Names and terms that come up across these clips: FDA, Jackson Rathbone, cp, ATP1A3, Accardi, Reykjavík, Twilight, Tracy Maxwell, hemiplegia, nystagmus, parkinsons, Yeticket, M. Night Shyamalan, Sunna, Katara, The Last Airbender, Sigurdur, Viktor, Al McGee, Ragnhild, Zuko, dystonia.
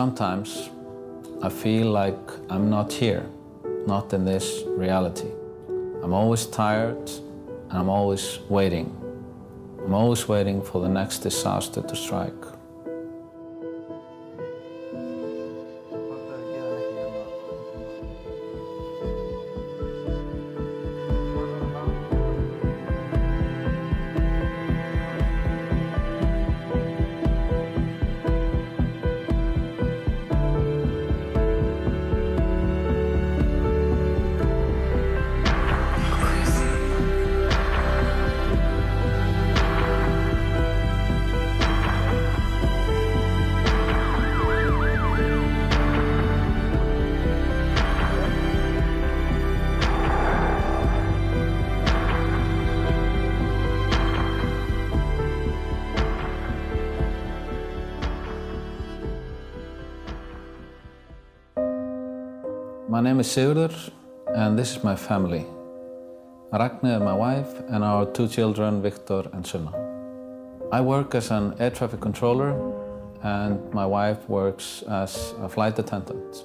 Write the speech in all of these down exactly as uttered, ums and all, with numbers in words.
sometimes I feel like I'm not here, not in this reality. I'm always tired and I'm always waiting. I'm always waiting for the next disaster to strike. My name is Sigurdur, and this is my family. Ragnhild, my wife, and our two children, Viktor and Sunna. I work as an air traffic controller, and my wife works as a flight attendant.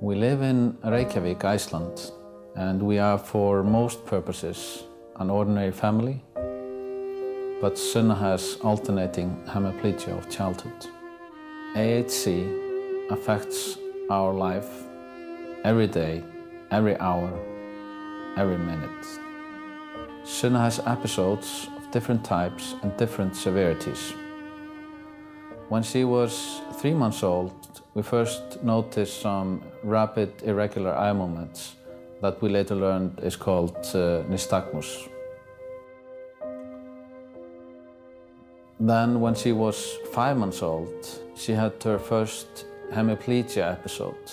We live in Reykjavík, Iceland, and we are, for most purposes, an ordinary family. But Sunna has alternating hemiplegia of childhood. A H C affects our life every day, every hour, every minute. Sunna has episodes of different types and different severities. When she was three months old, we first noticed some rapid, irregular eye movements that we later learned is called uh, nystagmus. Then, when she was five months old, she had her first hemiplegia episode.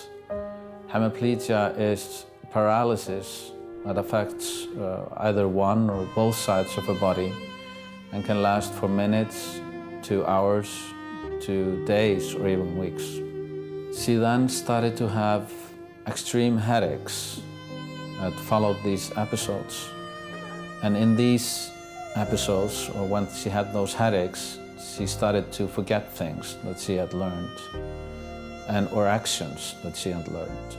Hemiplegia is paralysis that affects uh, either one or both sides of a body and can last for minutes, to hours, to days or even weeks. She then started to have extreme headaches that followed these episodes. And in these episodes, or when she had those headaches, she started to forget things that she had learned and or actions that she had learned.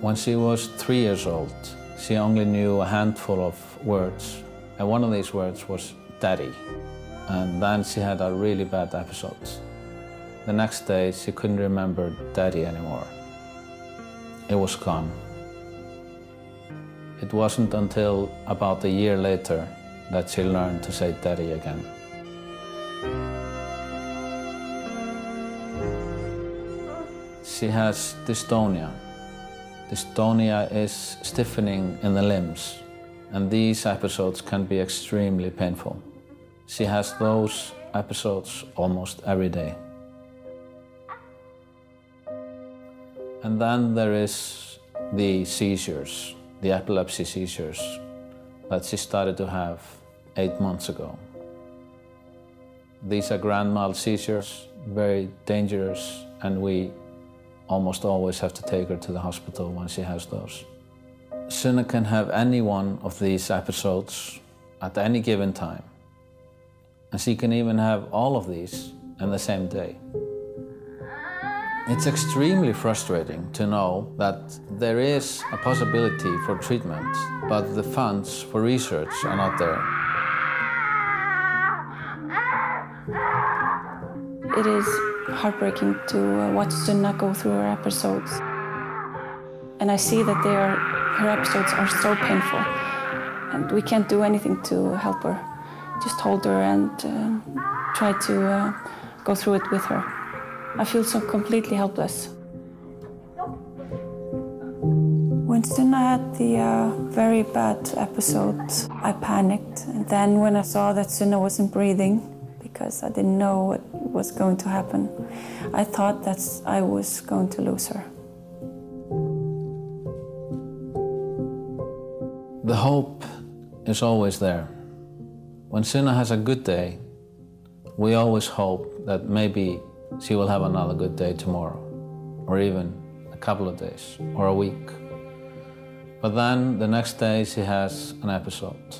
When she was three years old, she only knew a handful of words, and one of these words was daddy. And then she had a really bad episode. The next day, she couldn't remember daddy anymore. It was gone. It wasn't until about a year later that she learned to say daddy again. She has dystonia. Dystonia is stiffening in the limbs, and these episodes can be extremely painful. She has those episodes almost every day. And then there is the seizures, the epilepsy seizures, that she started to have eight months ago. These are grand mal seizures, very dangerous, and we almost always have to take her to the hospital when she has those. Sunna can have any one of these episodes at any given time. And she can even have all of these in the same day. It's extremely frustrating to know that there is a possibility for treatment, but the funds for research are not there. It is heartbreaking to uh, watch Sunna go through her episodes. And I see that they are, her episodes are so painful. And we can't do anything to help her. Just hold her and uh, try to uh, go through it with her. I feel so completely helpless. When Sunna had the uh, very bad episode, I panicked. And then when I saw that Sunna wasn't breathing, because I didn't know what was going to happen, I thought that I was going to lose her. The hope is always there. When Sunna has a good day, we always hope that maybe she will have another good day tomorrow, or even a couple of days, or a week. But then the next day she has an episode,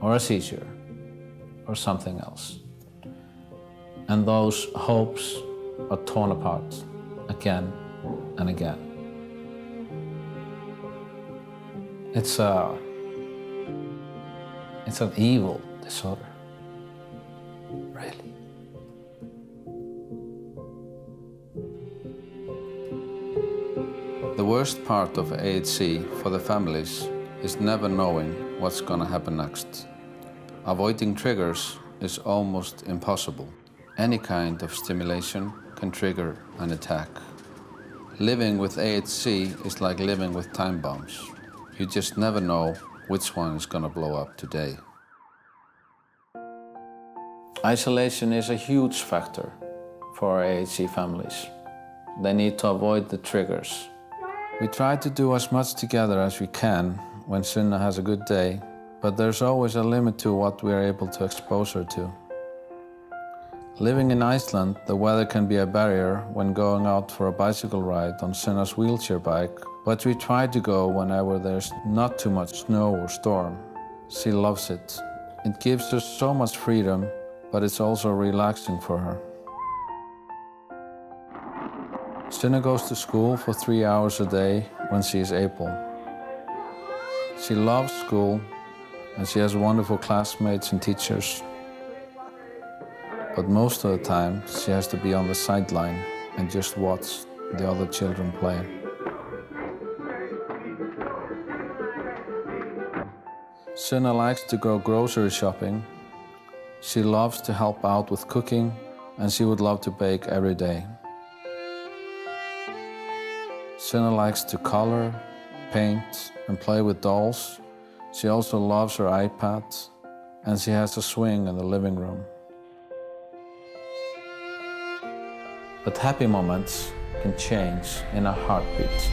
or a seizure, or something else. And those hopes are torn apart. again and again. It's a, it's an evil disorder, really. The worst part of A H C for the families is never knowing what's going to happen next. Avoiding triggers is almost impossible. Any kind of stimulation can trigger an attack. Living with A H C is like living with time bombs. You just never know which one is going to blow up today. Isolation is a huge factor for A H C families. They need to avoid the triggers. We try to do as much together as we can when Sunna has a good day, but there's always a limit to what we are able to expose her to. Living in Iceland, the weather can be a barrier when going out for a bicycle ride on Sunna's wheelchair bike, but we try to go whenever there's not too much snow or storm. She loves it. It gives her so much freedom, but it's also relaxing for her. Sunna goes to school for three hours a day when she is able. She loves school, and she has wonderful classmates and teachers. But most of the time, she has to be on the sideline and just watch the other children play. Sunna likes to go grocery shopping. She loves to help out with cooking, and she would love to bake every day. Sunna likes to color, paint, and play with dolls. She also loves her iPad, and she has a swing in the living room. But happy moments can change in a heartbeat.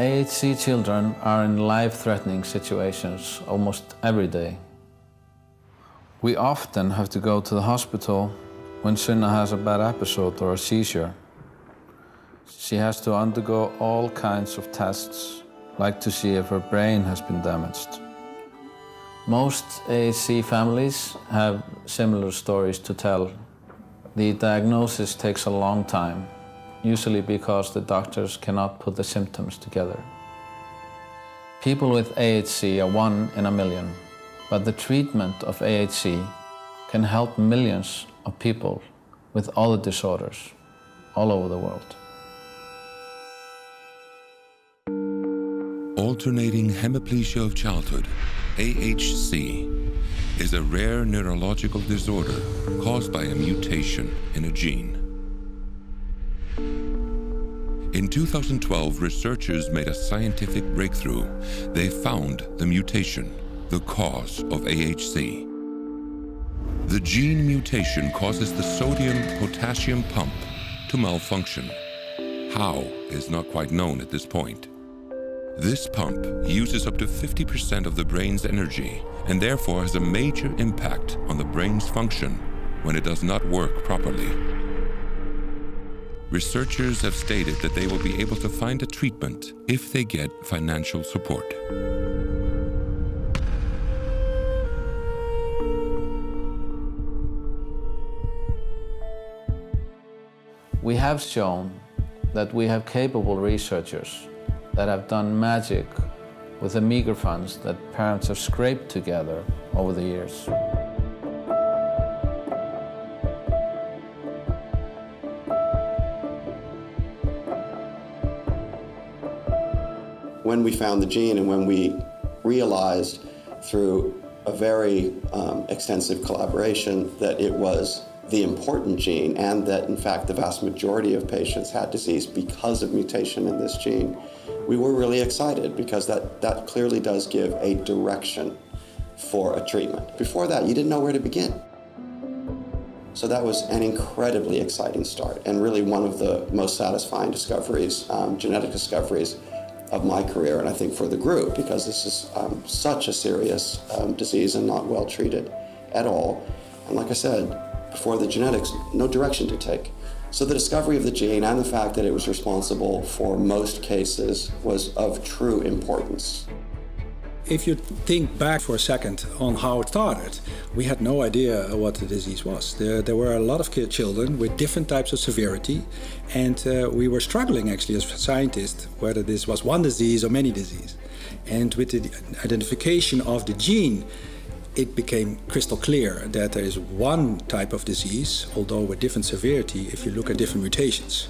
A H C children are in life-threatening situations almost every day. We often have to go to the hospital when Sunna has a bad episode or a seizure. She has to undergo all kinds of tests, like to see if her brain has been damaged. Most A H C families have similar stories to tell. The diagnosis takes a long time, usually because the doctors cannot put the symptoms together. People with A H C are one in a million, but the treatment of A H C can help millions of people with other disorders all over the world. Alternating hemiplegia of childhood, A H C, is a rare neurological disorder caused by a mutation in a gene. In two thousand twelve, researchers made a scientific breakthrough. They found the mutation, the cause of A H C. The gene mutation causes the sodium-potassium pump to malfunction. How is not quite known at this point. This pump uses up to fifty percent of the brain's energy and therefore has a major impact on the brain's function when it does not work properly. Researchers have stated that they will be able to find a treatment if they get financial support. We have shown that we have capable researchers that have done magic with the meager funds that parents have scraped together over the years. When we found the gene and when we realized through a very um, extensive collaboration that it was the important gene and that, in fact, the vast majority of patients had disease because of mutation in this gene, we were really excited because that, that clearly does give a direction for a treatment. Before that, you didn't know where to begin. So that was an incredibly exciting start and really one of the most satisfying discoveries, um, genetic discoveries, of my career, and I think for the group, because this is um, such a serious um, disease and not well treated at all. And like I said, before the genetics, no direction to take. So the discovery of the gene and the fact that it was responsible for most cases was of true importance. If you think back for a second on how it started, we had no idea what the disease was. There, there were a lot of children with different types of severity, and uh, we were struggling actually as scientists whether this was one disease or many diseases. And with the identification of the gene, it became crystal clear that there is one type of disease, although with different severity if you look at different mutations.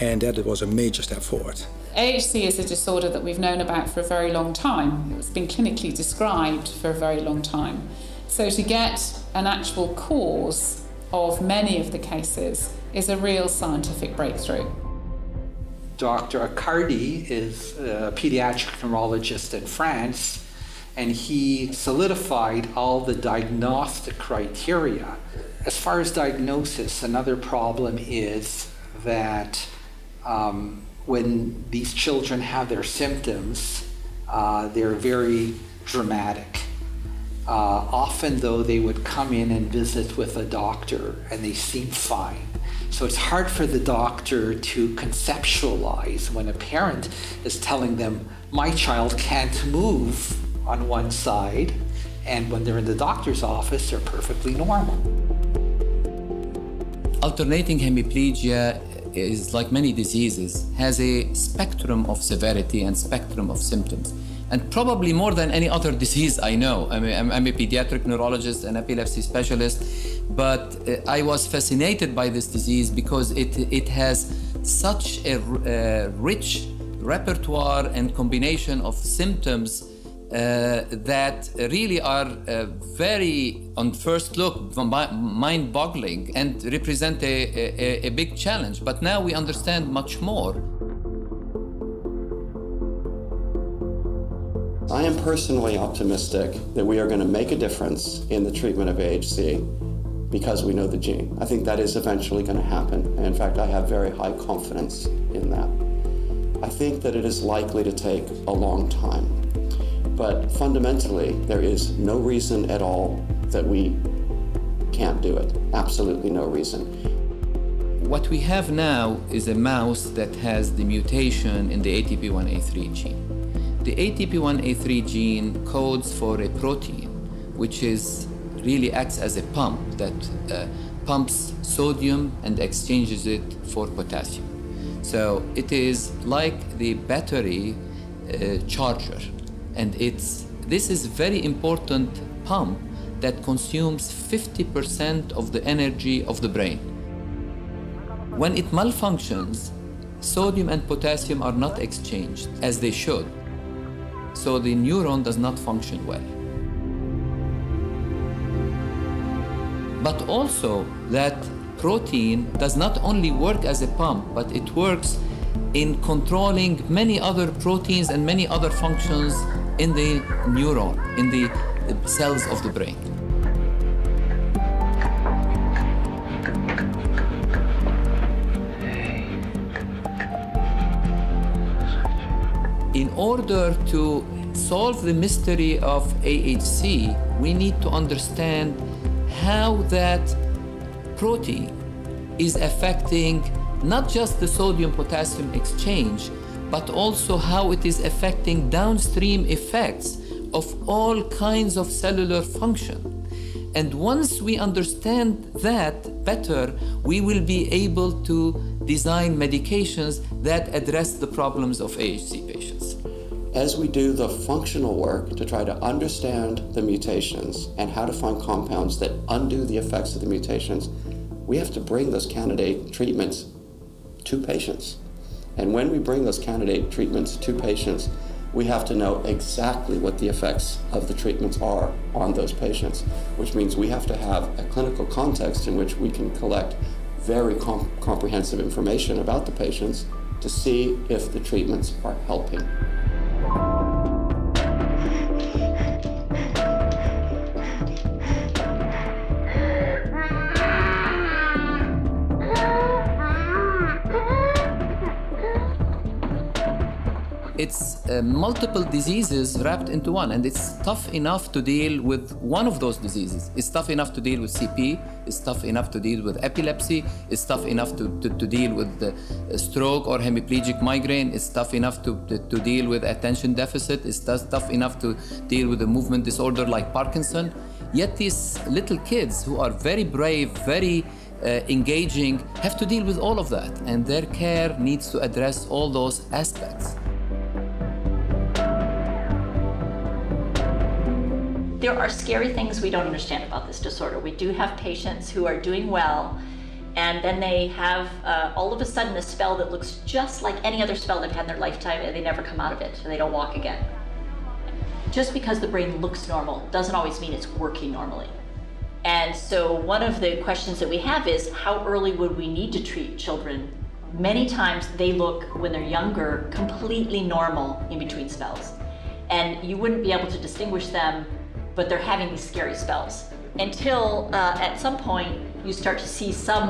And that was a major step forward. A H C is a disorder that we've known about for a very long time. It's been clinically described for a very long time. So to get an actual cause of many of the cases is a real scientific breakthrough. Doctor Accardi is a pediatric neurologist in France, and he solidified all the diagnostic criteria. As far as diagnosis, another problem is that um, when these children have their symptoms, uh, they're very dramatic. Uh, often though, they would come in and visit with a doctor and they seem fine. So it's hard for the doctor to conceptualize when a parent is telling them, my child can't move on one side, and when they're in the doctor's office, they're perfectly normal. Alternating hemiplegia is, like many diseases, has a spectrum of severity and spectrum of symptoms. And probably more than any other disease I know. I mean, I'm, I'm a pediatric neurologist and epilepsy specialist, but uh, I was fascinated by this disease because it, it has such a uh, rich repertoire and combination of symptoms uh, that really are uh, very, on first look, mind-boggling and represent a, a, a big challenge. But now we understand much more. I am personally optimistic that we are going to make a difference in the treatment of A H C because we know the gene. I think that is eventually going to happen. And in fact, I have very high confidence in that. I think that it is likely to take a long time. But fundamentally, there is no reason at all that we can't do it. Absolutely no reason. What we have now is a mouse that has the mutation in the A T P one A three gene. The A T P one A three gene codes for a protein, which is really acts as a pump that uh, pumps sodium and exchanges it for potassium. So it is like the battery uh, charger, and it's this is very important pump that consumes fifty percent of the energy of the brain. When it malfunctions, sodium and potassium are not exchanged as they should. So the neuron does not function well. But also that protein does not only work as a pump, but it works in controlling many other proteins and many other functions in the neuron, in the cells of the brain. In order to solve the mystery of A H C, we need to understand how that protein is affecting not just the sodium-potassium exchange, but also how it is affecting downstream effects of all kinds of cellular function. And once we understand that better, we will be able to design medications that address the problems of A H C patients. As we do the functional work to try to understand the mutations and how to find compounds that undo the effects of the mutations, we have to bring those candidate treatments to patients. And when we bring those candidate treatments to patients, we have to know exactly what the effects of the treatments are on those patients, which means we have to have a clinical context in which we can collect very com comprehensive information about the patients to see if the treatments are helping. it's uh, multiple diseases wrapped into one, and it's tough enough to deal with one of those diseases. It's tough enough to deal with C P, it's tough enough to deal with epilepsy, it's tough enough to, to, to deal with the stroke or hemiplegic migraine, it's tough enough to, to, to deal with attention deficit, it's tough enough to deal with a movement disorder like Parkinson. Yet these little kids who are very brave, very Uh, engaging, have to deal with all of that, and their care needs to address all those aspects. There are scary things we don't understand about this disorder. We do have patients who are doing well, and then they have uh, all of a sudden a spell that looks just like any other spell they've had in their lifetime, and they never come out of it, and they don't walk again. Just because the brain looks normal doesn't always mean it's working normally. And so one of the questions that we have is, how early would we need to treat children? Many times they look, when they're younger, completely normal in between spells. And you wouldn't be able to distinguish them, but they're having these scary spells. Until uh, at some point, you start to see some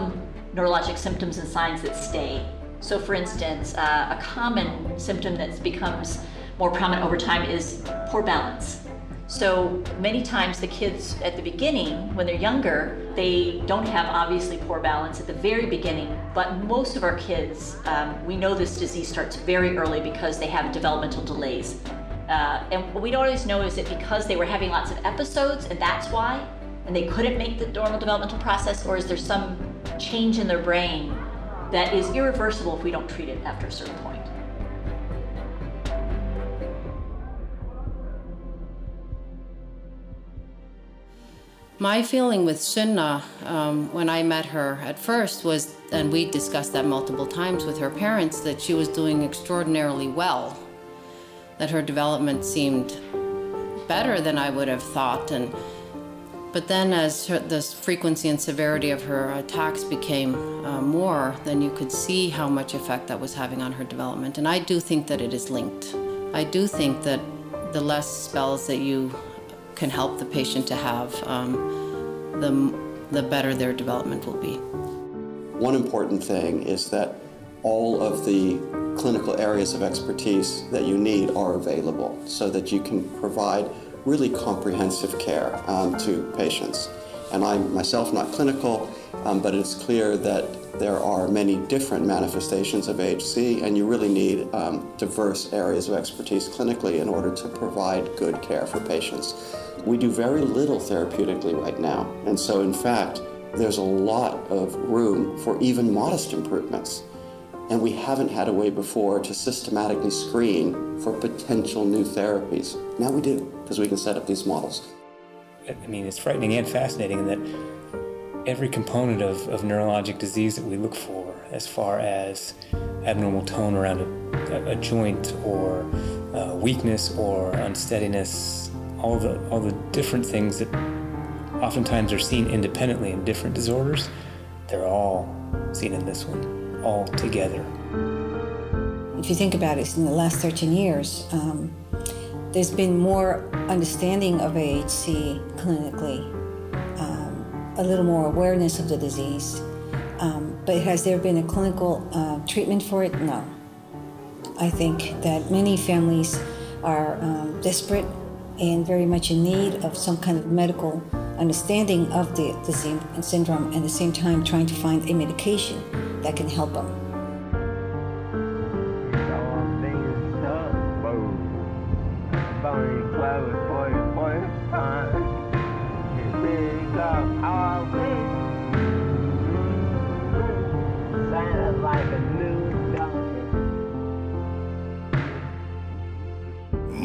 neurologic symptoms and signs that stay. So for instance, uh, a common symptom that becomes more prominent over time is poor balance. So many times the kids at the beginning, when they're younger, they don't have obviously poor balance at the very beginning, but most of our kids, um, we know this disease starts very early because they have developmental delays. Uh, and what we don't always know is that because they were having lots of episodes and that's why, and they couldn't make the normal developmental process, or is there some change in their brain that is irreversible if we don't treat it after a certain point? My feeling with Sunna, um, when I met her at first was, and we discussed that multiple times with her parents, that she was doing extraordinarily well, that her development seemed better than I would have thought. And, but then as her, the frequency and severity of her attacks became uh, more, then you could see how much effect that was having on her development. And I do think that it is linked. I do think that the less spells that you can help the patient to have, um, the, the better their development will be. One important thing is that all of the clinical areas of expertise that you need are available so that you can provide really comprehensive care um, to patients. And I'm myself not clinical, um, but it's clear that there are many different manifestations of A H C, and you really need um, diverse areas of expertise clinically in order to provide good care for patients. We do very little therapeutically right now, and so in fact, there's a lot of room for even modest improvements. And we haven't had a way before to systematically screen for potential new therapies. Now we do, because we can set up these models. I mean, it's frightening and fascinating in that every component of, of neurologic disease that we look for, as far as abnormal tone around a, a joint or uh, weakness or unsteadiness, all the, all the different things that oftentimes are seen independently in different disorders, they're all seen in this one, all together. If you think about it, in the last thirteen years, um, there's been more understanding of A H C clinically, um, a little more awareness of the disease. Um, but has there been a clinical uh, treatment for it? No. I think that many families are um, desperate and very much in need of some kind of medical understanding of the, the syndrome, and at the same time trying to find a medication that can help them.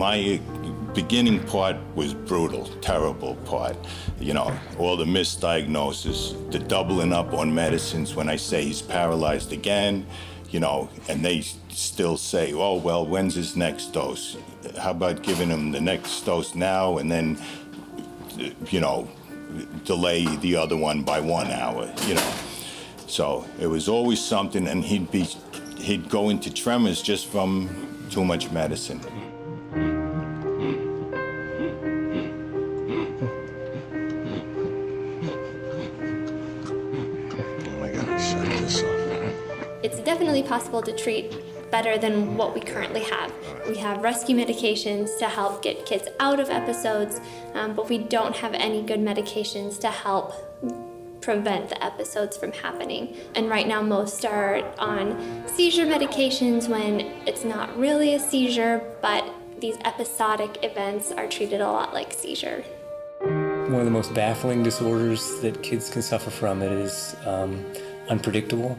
My beginning part was brutal, terrible part. You know, all the misdiagnosis, the doubling up on medicines when I say he's paralyzed again, you know, and they still say, oh, well, when's his next dose? How about giving him the next dose now and then, you know, delay the other one by one hour, you know. So it was always something, and he'd be, he'd go into tremors just from too much medicine. Possible to treat better than what we currently have. We have rescue medications to help get kids out of episodes, um, but we don't have any good medications to help prevent the episodes from happening. And right now most are on seizure medications when it's not really a seizure, but these episodic events are treated a lot like seizure. One of the most baffling disorders that kids can suffer from, it is um, unpredictable.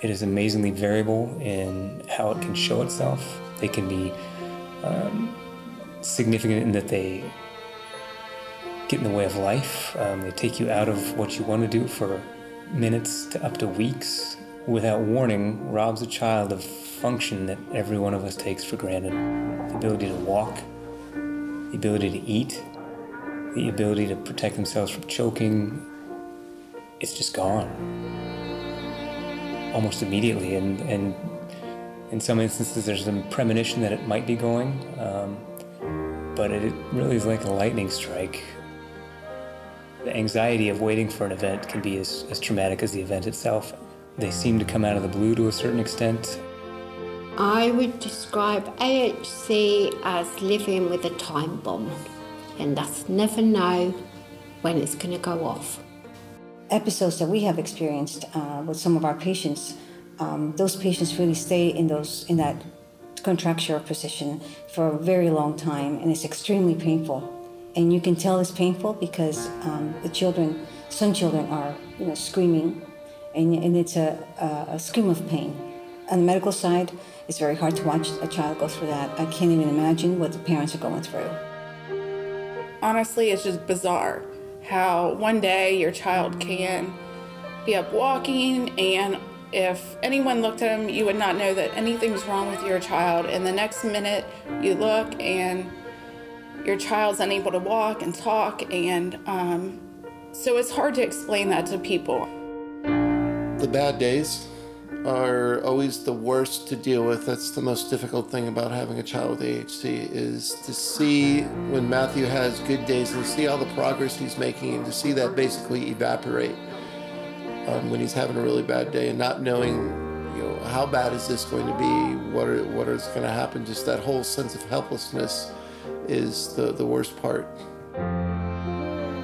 It is amazingly variable in how it can show itself. They can be um, significant in that they get in the way of life. Um, they take you out of what you want to do for minutes to up to weeks. Without warning, robs a child of function that every one of us takes for granted. The ability to walk, the ability to eat, the ability to protect themselves from choking. It's just gone almost immediately. And, and in some instances, there's a premonition that it might be going, um, but it, it really is like a lightning strike. The anxiety of waiting for an event can be as, as traumatic as the event itself. They seem to come out of the blue to a certain extent. I would describe A H C as living with a time bomb and thus never know when it's going to go off. Episodes that we have experienced uh, with some of our patients, um, those patients really stay in, those, in that contracture position for a very long time, and it's extremely painful. And you can tell it's painful because um, the children, some children are you know, screaming, and, and it's a, a, a scream of pain. On the medical side, it's very hard to watch a child go through that. I can't even imagine what the parents are going through. Honestly, it's just bizarre how one day your child can be up walking, and if anyone looked at him, you would not know that anything's wrong with your child. And the next minute you look and your child's unable to walk and talk, and um, so it's hard to explain that to people. The bad days are always the worst to deal with. That's the most difficult thing about having a child with A H C, is to see when Matthew has good days and see all the progress he's making, and to see that basically evaporate um, when he's having a really bad day, and not knowing you know, how bad is this going to be, what are, what is going to happen. Just that whole sense of helplessness is the, the worst part. Can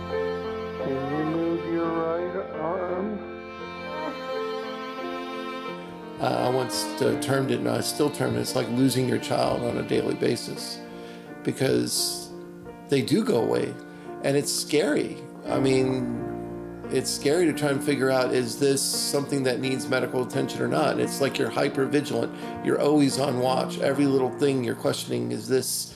you move your right arm? Uh, I once uh, termed it, and I still term it, it's like losing your child on a daily basis, because they do go away, and it's scary. I mean, it's scary to try and figure out, is this something that needs medical attention or not? And it's like you're hyper-vigilant. You're always on watch. Every little thing you're questioning, is this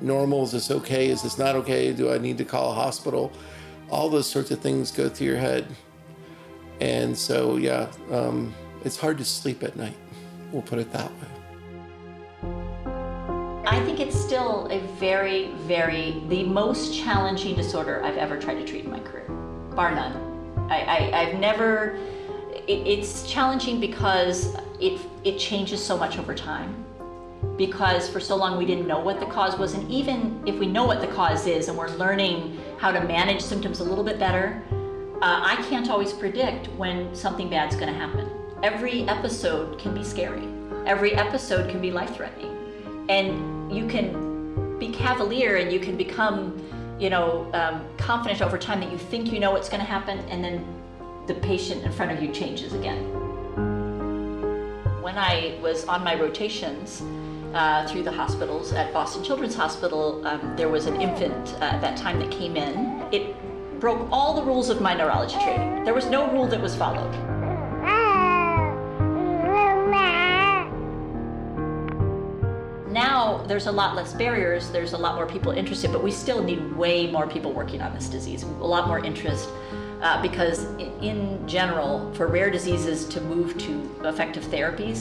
normal? Is this okay? Is this not okay? Do I need to call a hospital? All those sorts of things go through your head. And so, yeah, um, it's hard to sleep at night. We'll put it that way. I think it's still a very, very, the most challenging disorder I've ever tried to treat in my career, bar none. I, I, I've never, it, it's challenging because it, it changes so much over time. Because for so long we didn't know what the cause was, and even if we know what the cause is and we're learning how to manage symptoms a little bit better, uh, I can't always predict when something bad's going to happen. Every episode can be scary. Every episode can be life-threatening, and you can be cavalier and you can become, you know, um, confident over time that you think you know what's going to happen, and then the patient in front of you changes again. When I was on my rotations, Uh, through the hospitals at Boston Children's Hospital, um, there was an infant uh, at that time that came in. It broke all the rules of my neurology training. There was no rule that was followed. Now there's a lot less barriers, there's a lot more people interested, but we still need way more people working on this disease, a lot more interest. Uh, because in general, for rare diseases to move to effective therapies,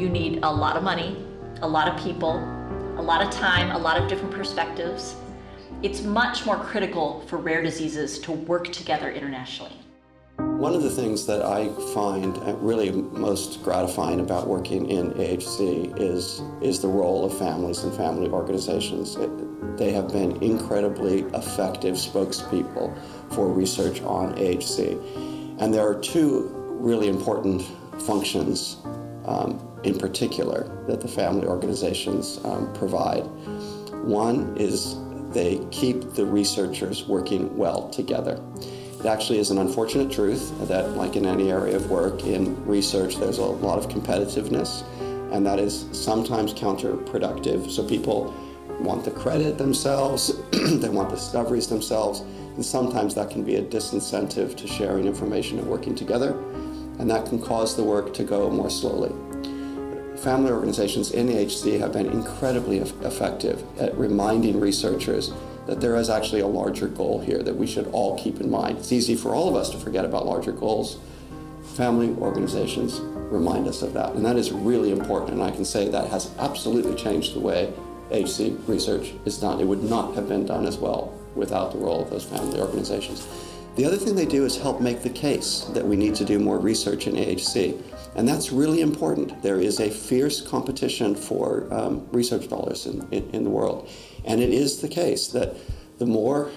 you need a lot of money, a lot of people, a lot of time, a lot of different perspectives. It's much more critical for rare diseases to work together internationally. One of the things that I find really most gratifying about working in A H C is, is the role of families and family organizations. It, they have been incredibly effective spokespeople for research on A H C. And there are two really important functions um, in particular that the family organizations um, provide. One is they keep the researchers working well together. It actually is an unfortunate truth that, like in any area of work, in research there's a lot of competitiveness, and that is sometimes counterproductive. So people want the credit themselves, they want the discoveries themselves, and sometimes that can be a disincentive to sharing information and working together, and that can cause the work to go more slowly. Family organizations in A H C have been incredibly effective at reminding researchers that there is actually a larger goal here that we should all keep in mind. It's easy for all of us to forget about larger goals. Family organizations remind us of that, and that is really important, and I can say that has absolutely changed the way A H C research is done. It would not have been done as well without the role of those family organizations. The other thing they do is help make the case that we need to do more research in A H C, and that's really important. There is a fierce competition for um, research dollars in, in, in the world, and it is the case that the more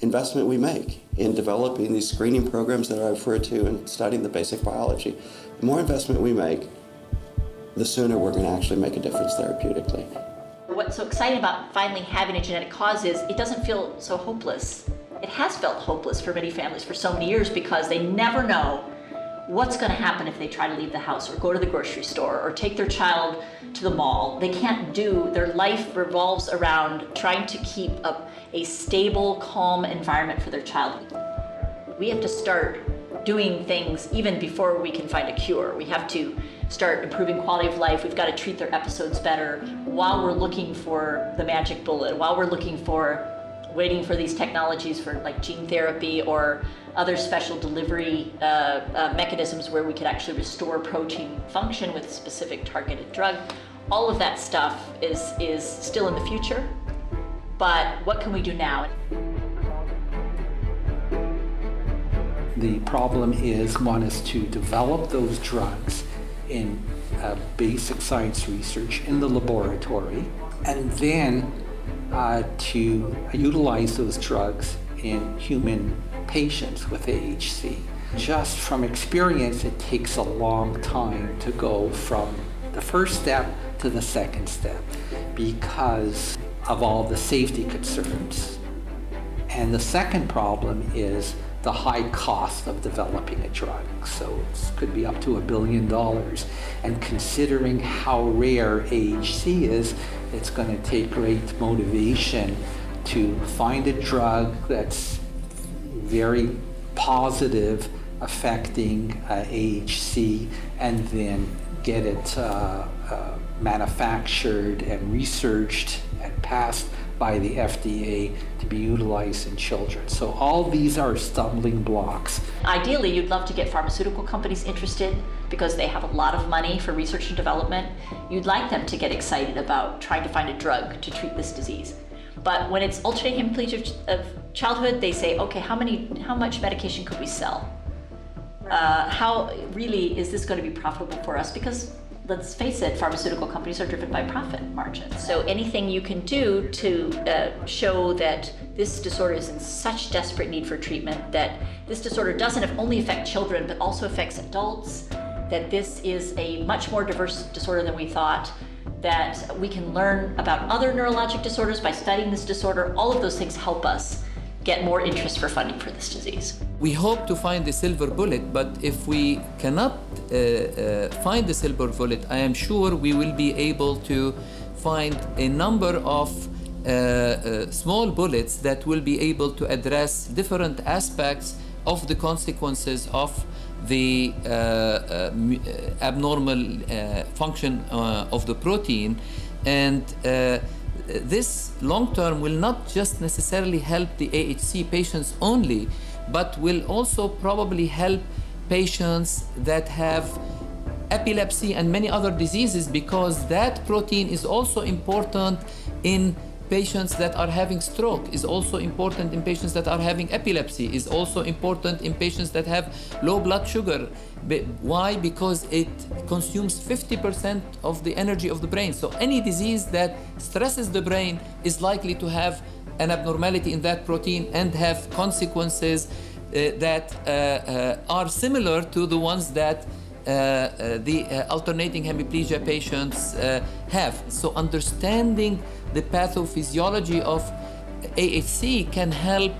investment we make in developing these screening programs that I refer to and studying the basic biology, the more investment we make, the sooner we're going to actually make a difference therapeutically. What's so exciting about finally having a genetic cause is it doesn't feel so hopeless. It has felt hopeless for many families for so many years because they never know what's going to happen if they try to leave the house or go to the grocery store or take their child to the mall. They can't do, their life revolves around trying to keep up a stable, calm environment for their child. We have to start doing things even before we can find a cure. We have to start improving quality of life. We've got to treat their episodes better while we're looking for the magic bullet, while we're looking for waiting for these technologies for like gene therapy or other special delivery uh, uh, mechanisms where we could actually restore protein function with a specific targeted drug. All of that stuff is, is still in the future, but what can we do now? The problem is, one is to develop those drugs in uh, basic science research in the laboratory, and then Uh, to utilize those drugs in human patients with A H C. Just from experience, it takes a long time to go from the first step to the second step because of all the safety concerns. And the second problem is the high cost of developing a drug. So it could be up to a billion dollars. And considering how rare A H C is, it's going to take great motivation to find a drug that's very positive affecting uh, A H C and then get it uh, uh, manufactured and researched and passed by the F D A to be utilized in children. So all these are stumbling blocks. Ideally, you'd love to get pharmaceutical companies interested because they have a lot of money for research and development. You'd like them to get excited about trying to find a drug to treat this disease. But when it's alternating hemiplegia of childhood, they say, okay, how many, how much medication could we sell? Uh, how really is this going to be profitable for us? Because let's face it, pharmaceutical companies are driven by profit margins. So anything you can do to uh, show that this disorder is in such desperate need for treatment, that this disorder doesn't only affect children, but also affects adults, that this is a much more diverse disorder than we thought, that we can learn about other neurologic disorders by studying this disorder, all of those things help us get more interest for funding for this disease. We hope to find the silver bullet, but if we cannot uh, uh, find the silver bullet, I am sure we will be able to find a number of uh, uh, small bullets that will be able to address different aspects of the consequences of the uh, uh, abnormal uh, function uh, of the protein. And uh, this long-term will not just necessarily help the A H C patients only, but will also probably help patients that have epilepsy and many other diseases, because that protein is also important in patients that are having stroke, is also important in patients that are having epilepsy, is also important in patients that have low blood sugar. Why? Because it consumes fifty percent of the energy of the brain. So any disease that stresses the brain is likely to have an abnormality in that protein and have consequences uh, that uh, uh, are similar to the ones that uh, the uh, alternating hemiplegia patients uh, have. So understanding the pathophysiology of A H C can help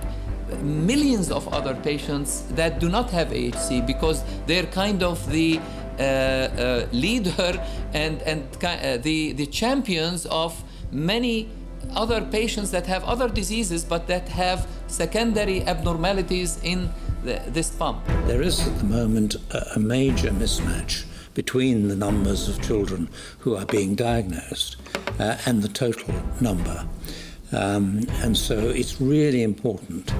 millions of other patients that do not have A H C, because they're kind of the uh, uh, leader and, and uh, the, the champions of many other patients that have other diseases but that have secondary abnormalities in the, this pump. There is at the moment a, a major mismatch between the numbers of children who are being diagnosed uh, and the total number. Um, and so it's really important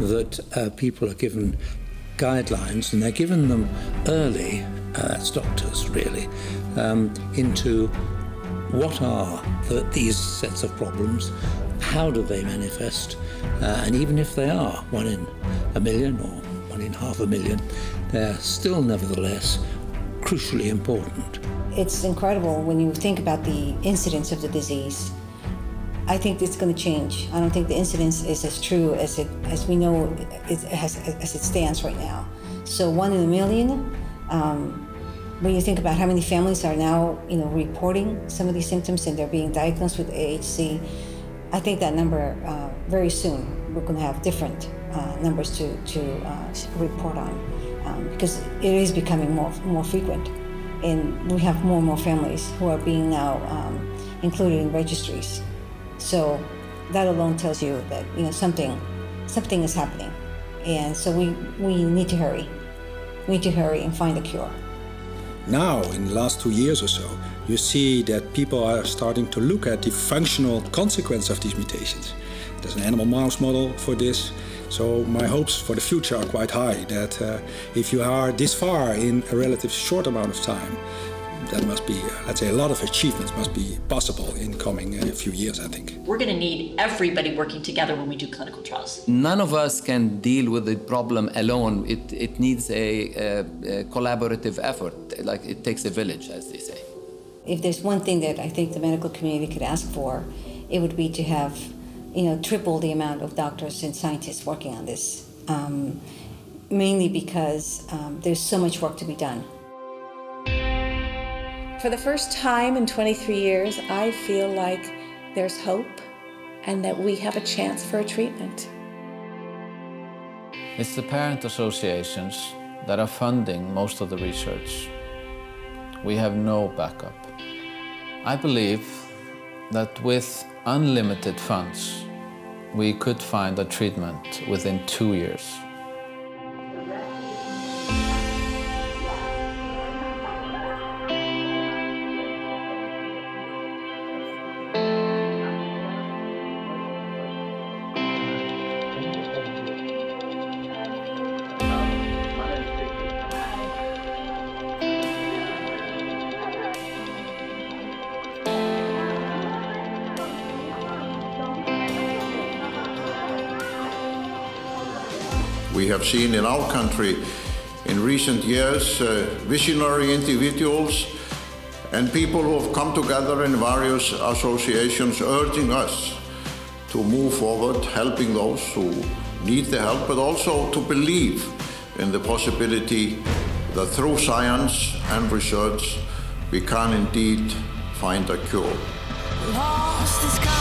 that uh, people are given guidelines, and they're given them early, uh, that's doctors really, um, into what are the, these sets of problems, how do they manifest, uh, and even if they are one in a million or one in half a million, they're still nevertheless crucially important. It's incredible when you think about the incidence of the disease. I think it's going to change. I don't think the incidence is as true as it as we know it has, as it stands right now. So one in a million. Um, when you think about how many families are now, you know, reporting some of these symptoms and they're being diagnosed with A H C, I think that number uh, very soon we're going to have different uh, numbers to to uh, report on, um, because it is becoming more more frequent, and we have more and more families who are being now um, included in registries. So that alone tells you that, you know, something, something is happening. And so we, we need to hurry. We need to hurry and find a cure. Now, in the last two years or so, you see that people are starting to look at the functional consequence of these mutations. There's an animal mouse model for this. So my hopes for the future are quite high, that uh, if you are this far in a relatively short amount of time, that must be, uh, let's say, a lot of achievements must be possible in coming uh, few years, I think. We're going to need everybody working together when we do clinical trials. None of us can deal with the problem alone. It, it needs a, a, a collaborative effort. Like, it takes a village, as they say. If there's one thing that I think the medical community could ask for, it would be to have, you know, triple the amount of doctors and scientists working on this, um, mainly because um, there's so much work to be done. For the first time in twenty-three years, I feel like there's hope and that we have a chance for a treatment. It's the parent associations that are funding most of the research. We have no backup. I believe that with unlimited funds, we could find a treatment within two years. We have seen in our country in recent years uh, visionary individuals and people who have come together in various associations urging us to move forward, helping those who need the help, but also to believe in the possibility that through science and research we can indeed find a cure. Lost the sky.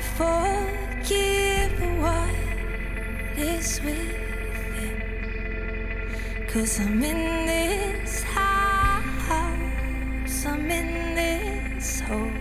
forgive what is within. 'Cause I'm in this house, I'm in this hole.